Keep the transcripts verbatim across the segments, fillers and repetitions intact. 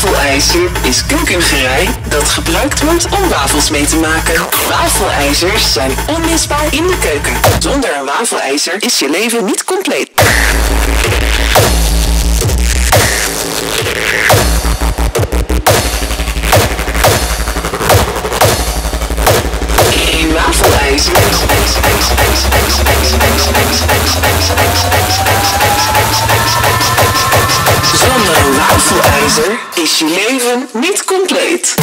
Wafelijzer is keukengerei dat gebruikt wordt om wafels mee te maken. Wafelijzers zijn onmisbaar in de keuken. Zonder een wafelijzer is je leven niet compleet. Een wafelijzer is je leven niet compleet.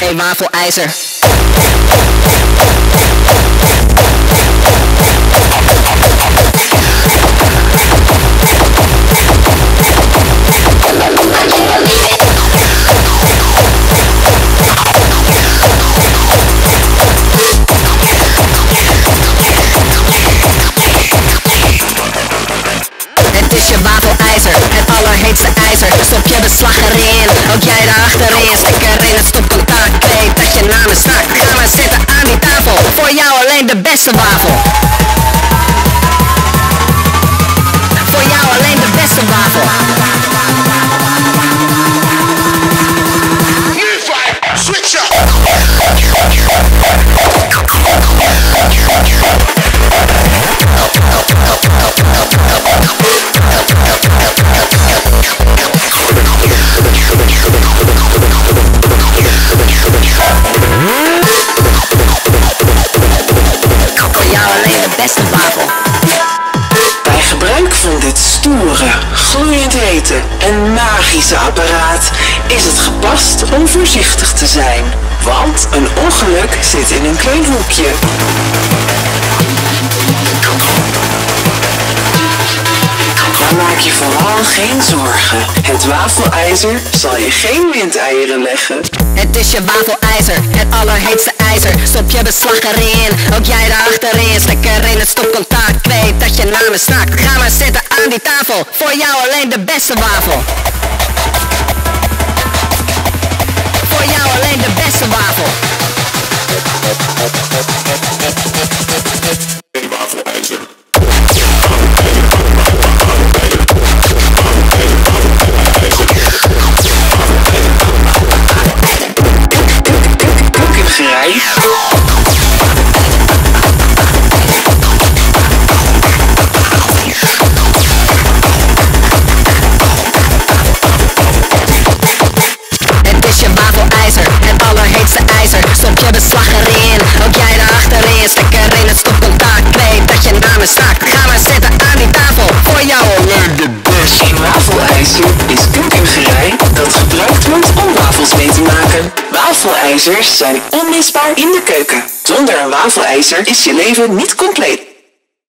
Hey, Wafelijzer. Het allerheetste ijzer, stop je beslag erin, ook jij daarachterin. Stik erin het stopcontact, weet dat je naam is snak. Ga maar zitten aan die tafel, voor jou alleen de beste wafel. Voor jou alleen de beste wafel. Bij gebruik van dit stoere, gloeiend hete en magische apparaat is het gepast om voorzichtig te zijn, want een ongeluk zit in een klein hoekje. Maar maak je vooral geen zorgen, het wafelijzer zal je geen windeieren leggen. Het is je wafelijzer, het allerheetste ijzer, stop je beslag erin, ook jij daarachterin. Slik erin het stopcontact, weet dat je naam is snak. Ga maar zitten aan die tafel, voor jou alleen de beste wafel. Voor jou alleen de beste wafel. Ga maar zitten aan die tafel, voor jou alleen de best. Een wafelijzer is keukengerei dat gebruikt wordt om wafels mee te maken. Wafelijzers zijn onmisbaar in de keuken. Zonder een wafelijzer is je leven niet compleet.